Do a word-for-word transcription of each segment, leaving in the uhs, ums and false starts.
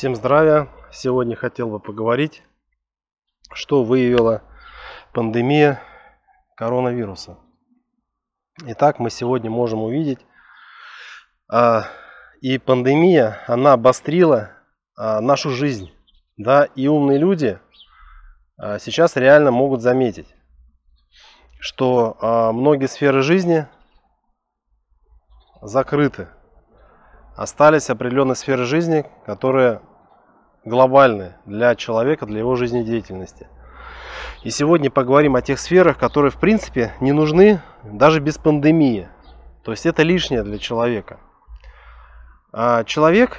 Всем здравия! Сегодня хотел бы поговорить, что выявила пандемия коронавируса. Итак, мы сегодня можем увидеть, а, и пандемия, она обострила а, нашу жизнь. Да, и умные люди а, сейчас реально могут заметить, что а, многие сферы жизни закрыты. Остались определенные сферы жизни, которые глобальны для человека, для его жизнедеятельности. И сегодня поговорим о тех сферах, которые в принципе не нужны даже без пандемии. То есть это лишнее для человека. А человек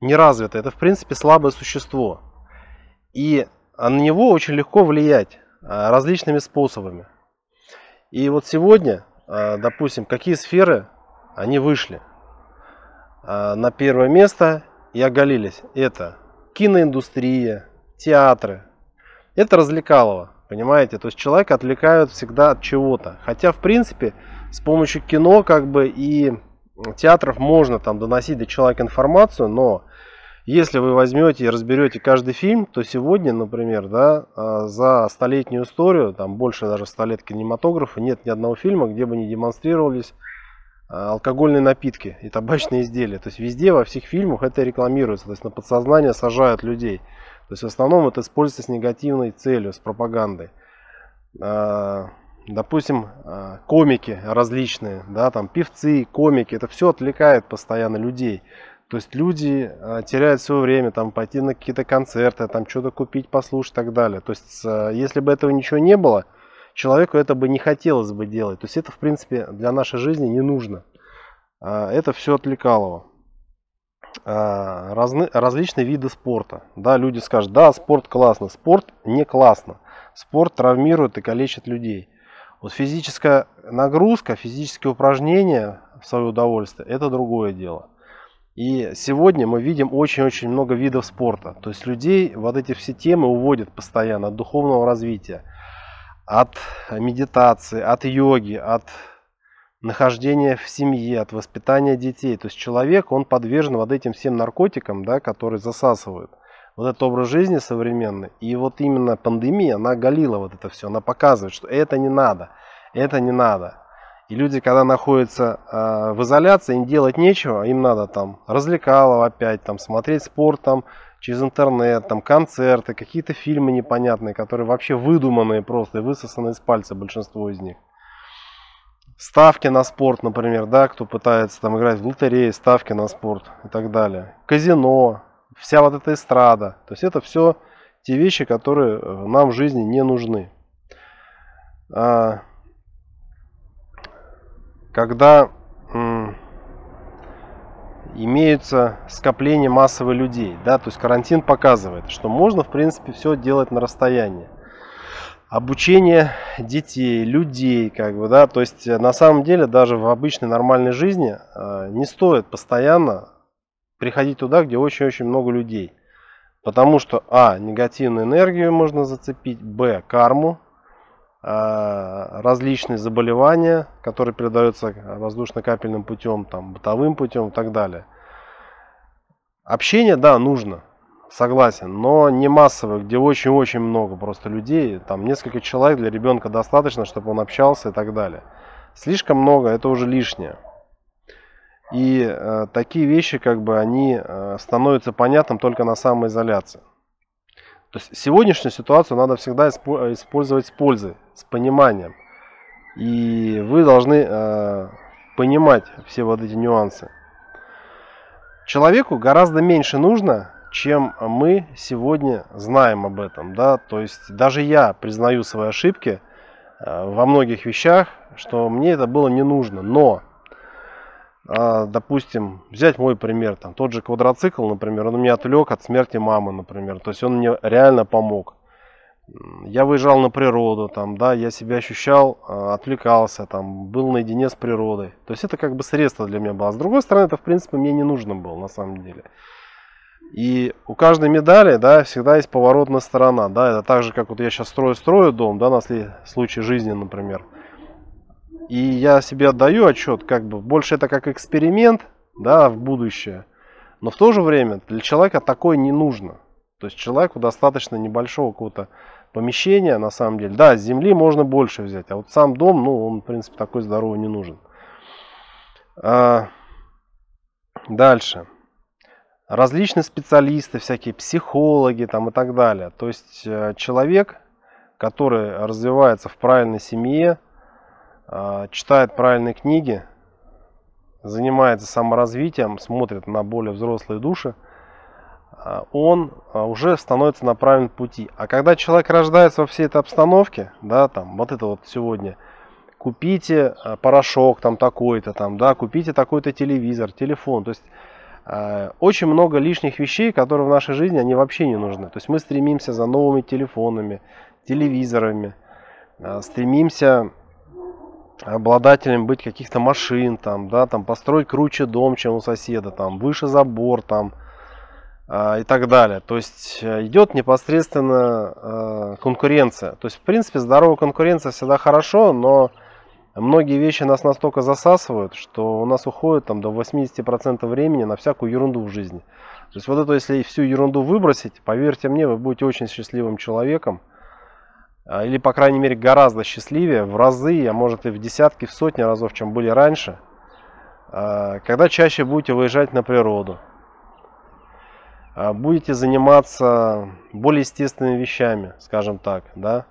неразвитый, это в принципе слабое существо. И на него очень легко влиять различными способами. И вот сегодня, допустим, какие сферы, они вышли на первое место и оголились. Это киноиндустрия, театры. Это развлекалово, понимаете? То есть человека отвлекают всегда от чего-то. Хотя, в принципе, с помощью кино как бы и театров можно там доносить до человека информацию, но если вы возьмете и разберете каждый фильм, то сегодня, например, да, за столетнюю историю, там больше даже ста лет кинематографа, нет ни одного фильма, где бы не демонстрировались алкогольные напитки и табачные изделия. То есть везде, во всех фильмах это рекламируется. То есть на подсознание сажают людей. То есть в основном это используется с негативной целью, с пропагандой. Допустим, комики различные, да, там певцы, комики, это все отвлекает постоянно людей. То есть люди теряют свое время, там пойти на какие-то концерты, там что-то купить, послушать и так далее. То есть если бы этого ничего не было, человеку это бы не хотелось бы делать. То есть это, в принципе, для нашей жизни не нужно. Это все отвлекалово. Разны, различные виды спорта. Да, люди скажут, да, спорт классно. Спорт не классно. Спорт травмирует и калечит людей. Вот физическая нагрузка, физические упражнения в свое удовольствие, это другое дело. И сегодня мы видим очень-очень много видов спорта. То есть людей вот эти все темы уводят постоянно от духовного развития, от медитации, от йоги, от нахождения в семье, от воспитания детей. То есть человек, он подвержен вот этим всем наркотикам, да, которые засасывают. Вот этот образ жизни современный. И вот именно пандемия, она оголила вот это все. Она показывает, что это не надо, это не надо. И люди, когда находятся э, в изоляции, им делать нечего, им надо там развлекалово опять, там смотреть спорт, там через интернет, там концерты, какие-то фильмы непонятные, которые вообще выдуманные просто и высосаны из пальца большинство из них. Ставки на спорт, например, да, кто пытается там играть в лотереи, ставки на спорт и так далее. Казино, вся вот эта эстрада. То есть это все те вещи, которые нам в жизни не нужны. Когда имеются скопления массовых людей, да, то есть карантин показывает, что можно, в принципе, все делать на расстоянии. Обучение детей, людей, как бы, да, то есть на самом деле даже в обычной нормальной жизни э, не стоит постоянно приходить туда, где очень-очень много людей, потому что а негативную энергию можно зацепить, б карму, э, различные заболевания, которые передаются воздушно-капельным путем, там бытовым путем и так далее. Общение, да, нужно. Согласен, но не массовых, где очень-очень много просто людей, там несколько человек для ребенка достаточно, чтобы он общался и так далее. Слишком много, это уже лишнее. И э, такие вещи, как бы, они э, становятся понятным только на самоизоляции. То есть сегодняшнюю ситуацию надо всегда исп использовать с пользой, с пониманием. И вы должны э, понимать все вот эти нюансы. Человеку гораздо меньше нужно, чем мы сегодня знаем об этом, да, то есть даже я признаю свои ошибки во многих вещах, что мне это было не нужно, но, допустим, взять мой пример, там, тот же квадроцикл, например, он меня отвлек от смерти мамы, например, то есть он мне реально помог, я выезжал на природу, там, да, я себя ощущал, отвлекался, там, был наедине с природой, то есть это как бы средство для меня было, а с другой стороны, это в принципе мне не нужно было на самом деле. И у каждой медали, да, всегда есть поворотная сторона, да, это так же, как вот я сейчас строю-строю дом, да, на случай жизни, например. И я себе отдаю отчет, как бы, больше это как эксперимент, да, в будущее, Но в то же время для человека такое не нужно. То есть человеку достаточно небольшого какого-то помещения, на самом деле. Да, с земли можно больше взять, а вот сам дом, ну, он, в принципе, такой здоровый не нужен. А дальше. Различные специалисты, всякие психологи там и так далее. То есть человек, который развивается в правильной семье, читает правильные книги, занимается саморазвитием, смотрит на более взрослые души, он уже становится на правильном пути. А когда человек рождается во всей этой обстановке, да, там, вот это вот сегодня, купите порошок там такой-то, там, да, купите такой-то телевизор, телефон, то есть э, очень много лишних вещей, которые в нашей жизни, они вообще не нужны. То есть мы стремимся за новыми телефонами, телевизорами, э, стремимся обладателем быть каких-то машин, там, да, там, построить круче дом, чем у соседа, там, выше забор, там, и так далее. То есть идет непосредственно конкуренция. То есть в принципе здоровая конкуренция всегда хорошо, но многие вещи нас настолько засасывают, что у нас уходит там до восьмидесяти процентов времени на всякую ерунду в жизни. То есть вот это, если всю ерунду выбросить, поверьте мне, вы будете очень счастливым человеком. Или, по крайней мере, гораздо счастливее в разы, а может и в десятки, в сотни разов, чем были раньше, когда чаще будете выезжать на природу. Будете заниматься более естественными вещами, скажем так, да,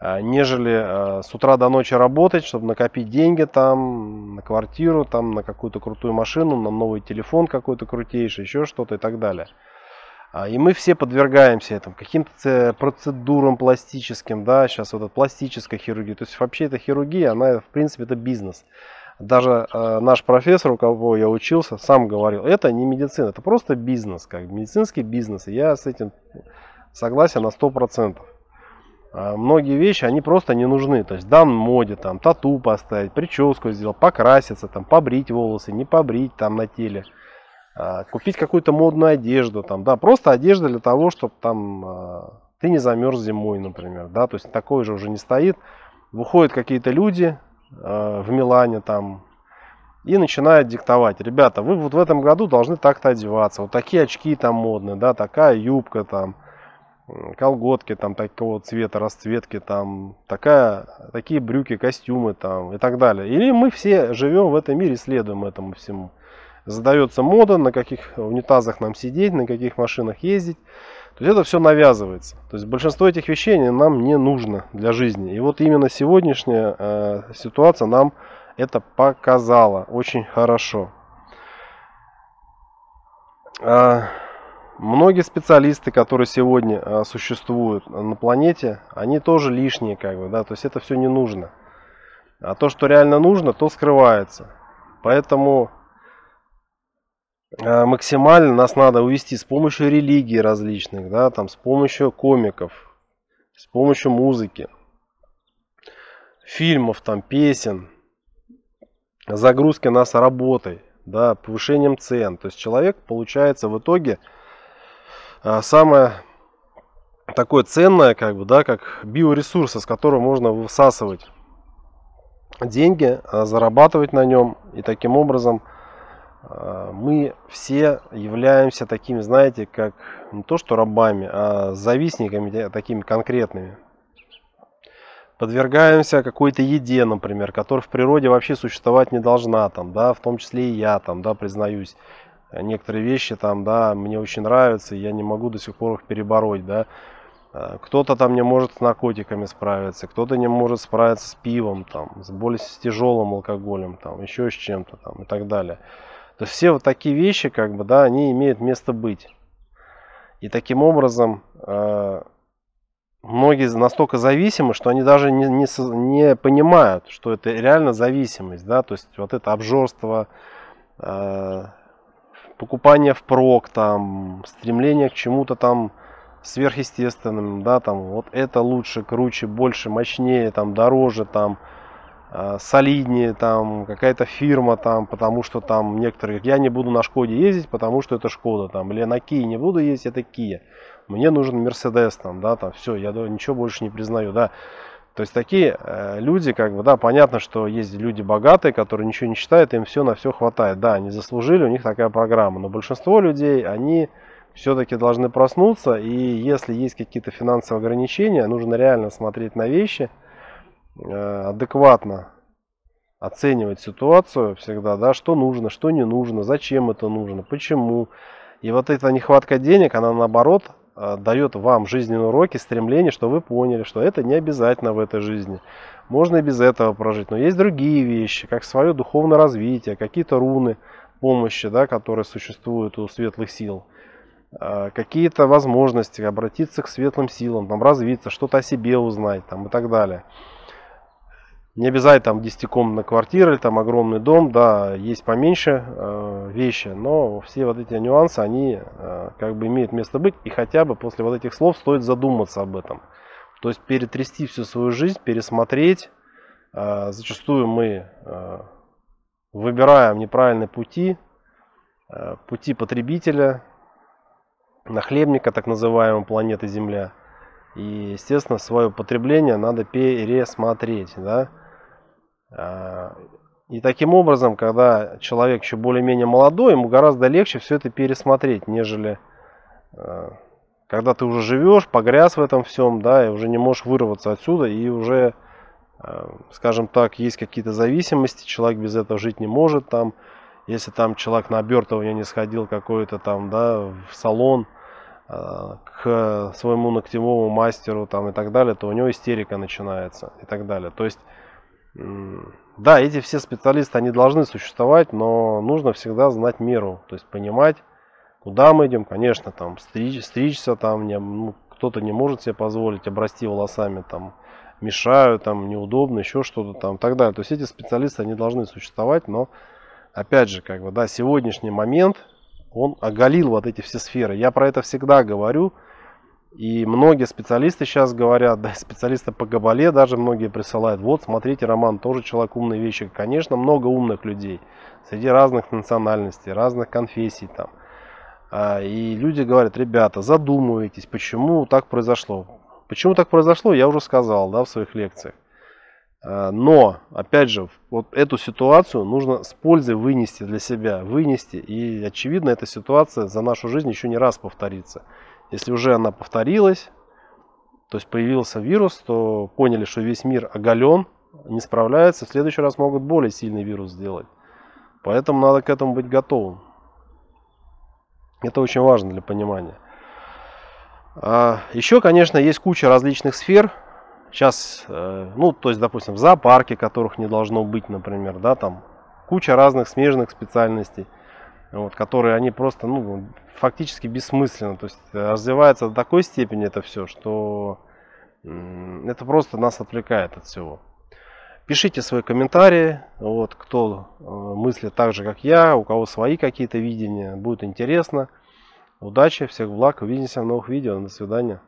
нежели с утра до ночи работать, чтобы накопить деньги там, на квартиру, там, на какую-то крутую машину, на новый телефон какой-то крутейший, еще что-то и так далее. И мы все подвергаемся этому, каким-то процедурам пластическим, да, сейчас вот эта пластическая хирургия, то есть вообще эта хирургия, она в принципе это бизнес. Даже э, наш профессор, у кого я учился, сам говорил, это не медицина, это просто бизнес, как медицинский бизнес. И я с этим согласен на сто процентов. Э, многие вещи, они просто не нужны. То есть, да, моде, там, тату поставить, прическу сделать, покраситься, там, побрить волосы, не побрить там на теле, э, купить какую-то модную одежду, там, да, просто одежда для того, чтобы там э, ты не замерз зимой, например, да, то есть такой же уже не стоит. Выходят какие-то люди в Милане там и начинает диктовать: ребята, вы вот в этом году должны так-то одеваться, вот такие очки там модные, да, такая юбка там, колготки там такого цвета, расцветки там, такая, такие брюки, костюмы там и так далее. Или мы все живем в этом мире, следуем этому всему. Задается мода, на каких унитазах нам сидеть, на каких машинах ездить. То есть это все навязывается. То есть большинство этих вещей нам не нужно для жизни. И вот именно сегодняшняя э, ситуация нам это показала очень хорошо. Э, многие специалисты, которые сегодня э, существуют на планете, они тоже лишние, как бы, да. То есть это все не нужно. А то, что реально нужно, то скрывается. Поэтому максимально нас надо увести с помощью религии различных, да, там, с помощью комиков, с помощью музыки, фильмов, там, песен, загрузки нас работой, да, повышением цен. То есть человек получается в итоге самое такое ценное, как бы, да, как биоресурс, с которого можно высасывать деньги, зарабатывать на нем, и таким образом мы все являемся такими, знаете, как не то что рабами, а завистниками такими конкретными. Подвергаемся какой-то еде, например, которая в природе вообще существовать не должна, там, да, в том числе и я, там, да, признаюсь, некоторые вещи там, да, мне очень нравятся, и я не могу до сих пор их перебороть, да. Кто-то там не может с наркотиками справиться, кто-то не может справиться с пивом, там, с более тяжелым алкоголем, там, еще с чем-то там и так далее. То есть все вот такие вещи, как бы, да, они имеют место быть. И таким образом э, многие настолько зависимы, что они даже не, не, не понимают, что это реально зависимость, да, то есть вот это обжорство, э, покупание впрок, там, стремление к чему-то там сверхъестественным, да, там, вот это лучше, круче, больше, мощнее, там, дороже, там, солиднее, там, какая-то фирма, там, потому что там некоторые: я не буду на Шкоде ездить, потому что это Шкода, там, или на Кии не буду ездить, это Кия, мне нужен Мерседес, там, да, там, все, я ничего больше не признаю, да. То есть такие э, люди, как бы, да, понятно, что есть люди богатые, которые ничего не считают, им все на все хватает. Да, они заслужили, у них такая программа. Но большинство людей, они все-таки должны проснуться. И если есть какие-то финансовые ограничения, нужно реально смотреть на вещи, э, адекватно оценивать ситуацию всегда, да, что нужно, что не нужно, зачем это нужно, почему. И вот эта нехватка денег, она наоборот дает вам жизненные уроки, стремление, что вы поняли, что это не обязательно в этой жизни. Можно и без этого прожить. Но есть другие вещи, как свое духовное развитие, какие-то руны помощи, да, которые существуют у светлых сил. Какие-то возможности обратиться к светлым силам, там, развиться, что-то о себе узнать, там, и так далее. Не обязательно там десятикомнатная квартира или там огромный дом, да, есть поменьше э, вещи, но все вот эти нюансы, они э, как бы имеют место быть, и хотя бы после вот этих слов стоит задуматься об этом. То есть перетрясти всю свою жизнь, пересмотреть. Э, зачастую мы э, выбираем неправильные пути, э, пути потребителя, нахлебника так называемой планеты Земля. И, естественно, свое потребление надо пересмотреть. Да? И таким образом, когда человек еще более-менее молодой, ему гораздо легче все это пересмотреть, нежели когда ты уже живешь, погряз в этом всем, да, и уже не можешь вырваться отсюда, и уже, скажем так, есть какие-то зависимости, человек без этого жить не может. Там, если там человек на обертывание не сходил какой-то там, да, в салон, к своему ногтевому мастеру, там, и так далее, то у него истерика начинается, и так далее. То есть, да, эти все специалисты, они должны существовать, но нужно всегда знать меру, то есть понимать, куда мы идем. Конечно, там, стричь, стричься, там, ну, кто-то не может себе позволить обрасти волосами, там, мешают, там, неудобно, еще что-то там, и так далее. То есть эти специалисты, они должны существовать, но, опять же, как бы, да, сегодняшний момент, он оголил вот эти все сферы. Я про это всегда говорю. И многие специалисты сейчас говорят, да, специалисты по Кабале даже многие присылают. Вот, смотрите, Роман, тоже человек умные вещи. Конечно, много умных людей среди разных национальностей, разных конфессий там. И люди говорят: ребята, задумывайтесь, почему так произошло. Почему так произошло, я уже сказал, да, в своих лекциях. Но, опять же, вот эту ситуацию нужно с пользой вынести для себя, вынести. И, очевидно, эта ситуация за нашу жизнь еще не раз повторится. Если уже она повторилась, то есть появился вирус, то поняли, что весь мир оголен, не справляется, в следующий раз могут более сильный вирус сделать. Поэтому надо к этому быть готовым. Это очень важно для понимания. Еще, конечно, есть куча различных сфер. Сейчас, ну, то есть, допустим, в зоопарке, которых не должно быть, например, да, там куча разных смежных специальностей, вот, которые они просто, ну, фактически бессмысленно, то есть развивается до такой степени это все, что это просто нас отвлекает от всего. Пишите свои комментарии, вот, кто мыслит так же, как я, у кого свои какие-то видения, будет интересно. Удачи, всех благ, увидимся в новых видео, до свидания.